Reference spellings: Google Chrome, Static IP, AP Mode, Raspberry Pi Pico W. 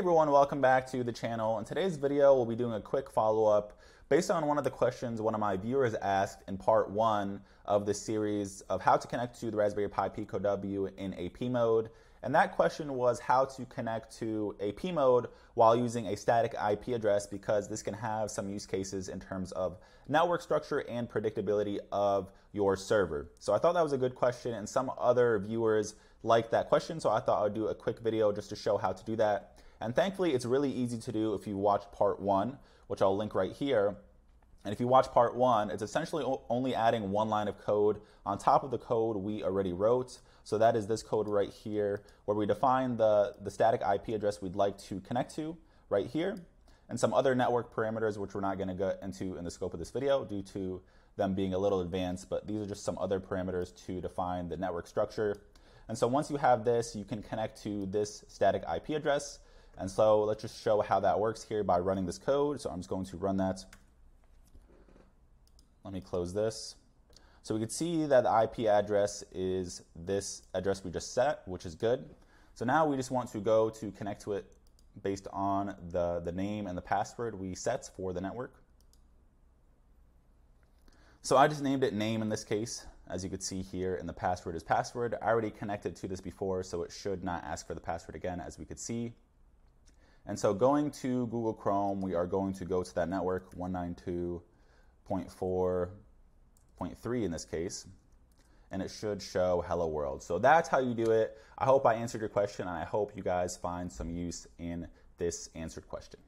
everyone, welcome back to the channel. In today's video, we'll be doing a quick follow-up based on one of the questions one of my viewers asked in part one of the series of how to connect to the Raspberry Pi Pico W in AP mode. And that question was how to connect to AP mode while using a static IP address, because this can have some use cases in terms of network structure and predictability of your server. So I thought that was a good question, and some other viewers liked that question, so I thought I would do a quick video just to show how to do that. And thankfully, it's really easy to do if you watch part one, which I'll link right here. And if you watch part one, it's essentially only adding one line of code on top of the code we already wrote. So that is this code right here, where we define the static IP address we'd like to connect to right here, and some other network parameters, which we're not going to go into in the scope of this video due to them being a little advanced, but these are just some other parameters to define the network structure. And so once you have this, you can connect to this static IP address. And so let's just show how that works here by running this code. So I'm just going to run that. Let me close this. So we can see that the IP address is this address we just set, which is good. So now we just want to go to connect to it based on the name and the password we set for the network. So I just named it name in this case, as you could see here, and the password is password. I already connected to this before, so it should not ask for the password again, as we could see. And so going to Google Chrome, we are going to go to that network, 192.4.3 in this case, and it should show hello world. So that's how you do it. I hope I answered your question, and I hope you guys find some use in this answered question.